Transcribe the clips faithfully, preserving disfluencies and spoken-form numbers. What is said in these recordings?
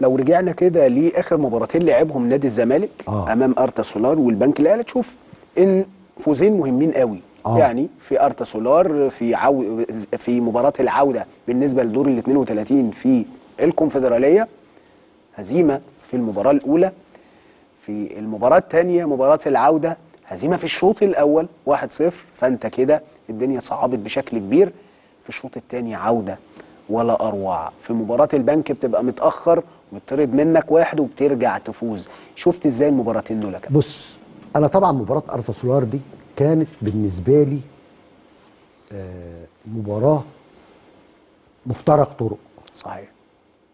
لو رجعنا كده لاخر مباراتين لعبهم نادي الزمالك آه. امام أرتا سولار والبنك الاهلي، تشوف ان فوزين مهمين قوي آه. يعني في أرتا سولار في عو... في مباراه العوده بالنسبه لدور ال اثنين وثلاثين في الكونفدراليه، هزيمه في المباراه الاولى، في المباراه الثانيه مباراه العوده هزيمه في الشوط الاول واحد صفر، فانت كده الدنيا صعبت بشكل كبير. في الشوط الثاني عوده ولا اروع، في مباراه البنك بتبقى متاخر وبتطرد منك واحد وبترجع تفوز. شفت ازاي المباراتين دول؟ بص، انا طبعا مباراه أرتا سولار دي كانت بالنسبه لي آه مباراه مفترق طرق. صحيح،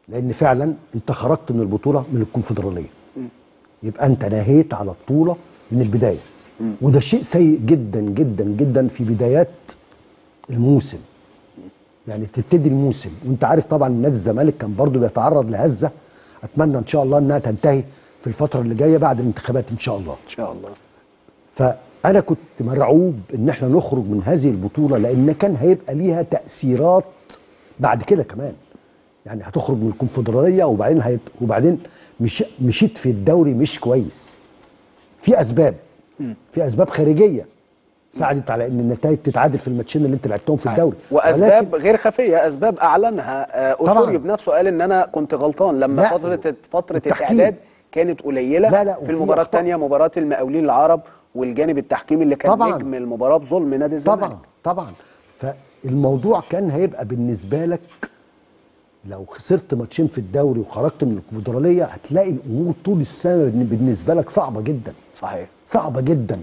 لان فعلا انت خرجت من البطوله من الكونفدراليه، يبقى انت نهيت على البطوله من البدايه م. وده شيء سيء جدا جدا جدا في بدايات الموسم. يعني تبتدي الموسم وانت عارف طبعا نادي الزمالك كان برضو بيتعرض لهزه، اتمنى ان شاء الله انها تنتهي في الفتره اللي جايه بعد الانتخابات ان شاء الله. ان شاء الله. فانا كنت مرعوب ان احنا نخرج من هذه البطوله، لان كان هيبقى ليها تاثيرات بعد كده كمان. يعني هتخرج من الكونفدراليه وبعدين هيت... وبعدين مش... مشيت في الدوري مش كويس. في اسباب في اسباب خارجيه ساعدت على ان النتائج تتعادل في الماتشين اللي انت لعبتهم في الدوري، واسباب غير خفيه، اسباب اعلنها أوسوريو بنفسه، قال ان انا كنت غلطان لما فتره فتره الاعداد كانت قليله. لا لا، في المباراه الثانيه مباراه المقاولين العرب والجانب التحكيمي اللي كان طبعاً نجم المباراه بظلم نادي الزمالك. طبعا طبعا فالموضوع كان هيبقى بالنسبه لك لو خسرت ماتشين في الدوري وخرجت من الكونفدراليه هتلاقي الامور طول السنه بالنسبه لك صعبه جدا. صحيح، صعبه جدا.